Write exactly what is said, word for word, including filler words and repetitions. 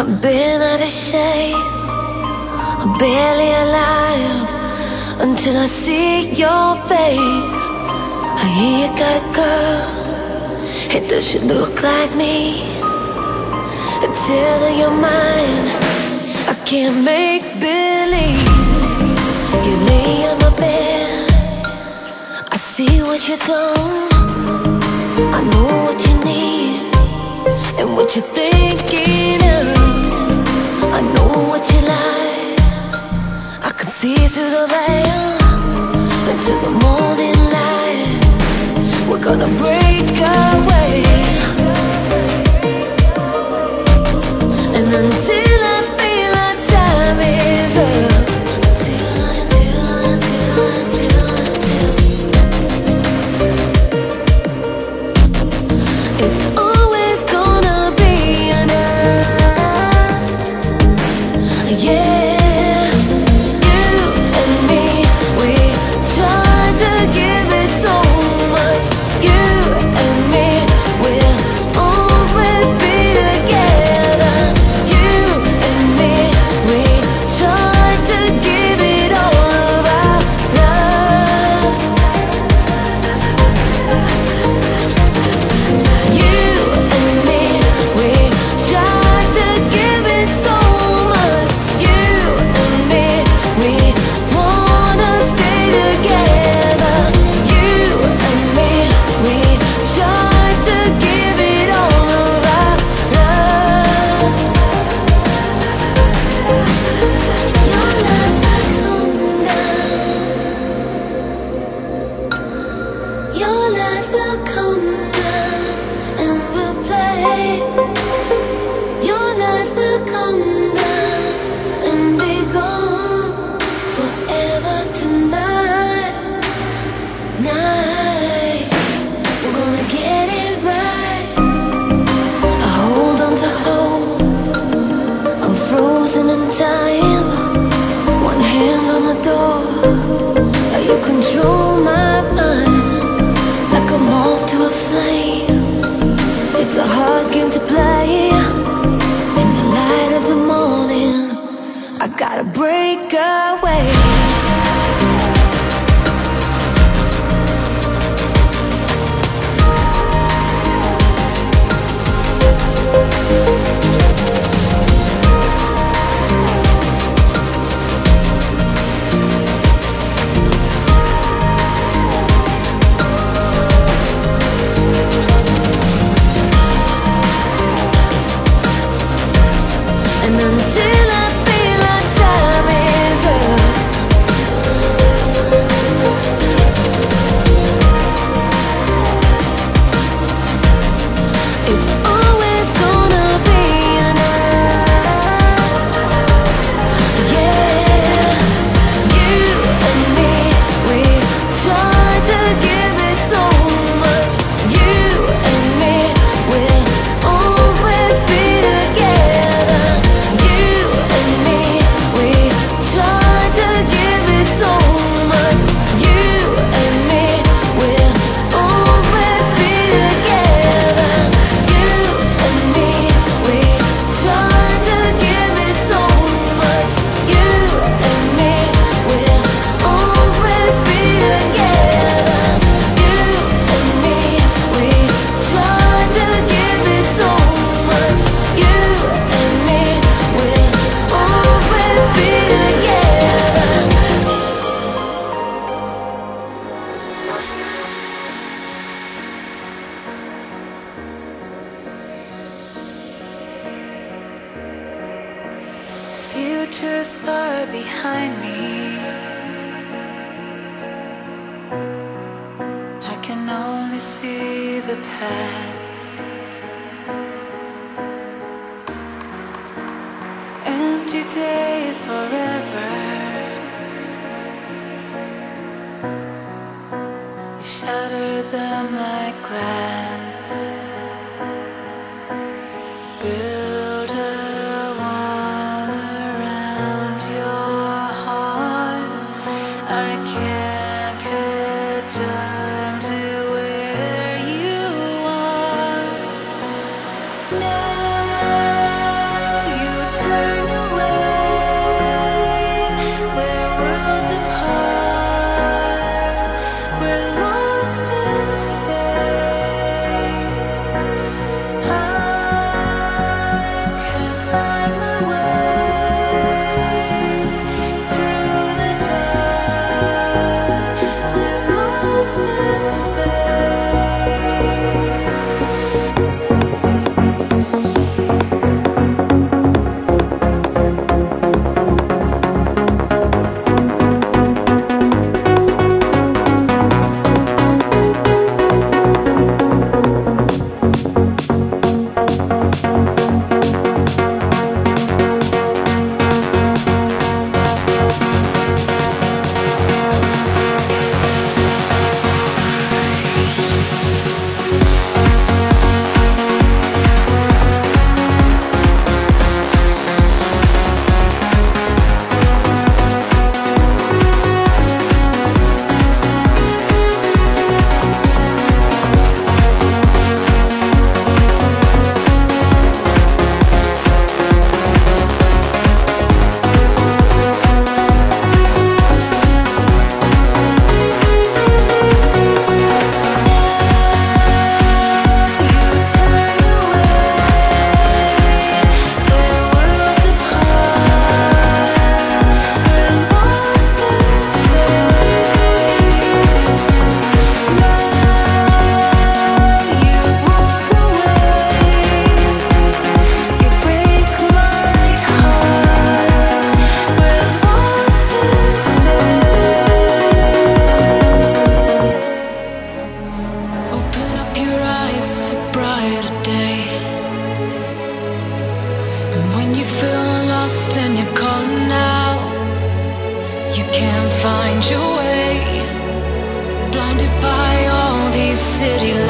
I've been out of shape, I'm barely alive until I see your face. I hear you got a girl, hey, does she look like me? Until you're mine, I can't make believe. You lay on my bed, I see what you done, I know what you need and what you're thinking of. I know what you like, I can see through the veil. Until the morning light, we're gonna break away. And until I feel our time is up, until, until, until, until, until, it's always gonna be enough. Yeah. Gotta break away. Future's far behind me, I can only see the past. Empty days forever, you shatter them like glass. Build now you When you feel lost and you're calling out, you can't find your way, blinded by all these city lights.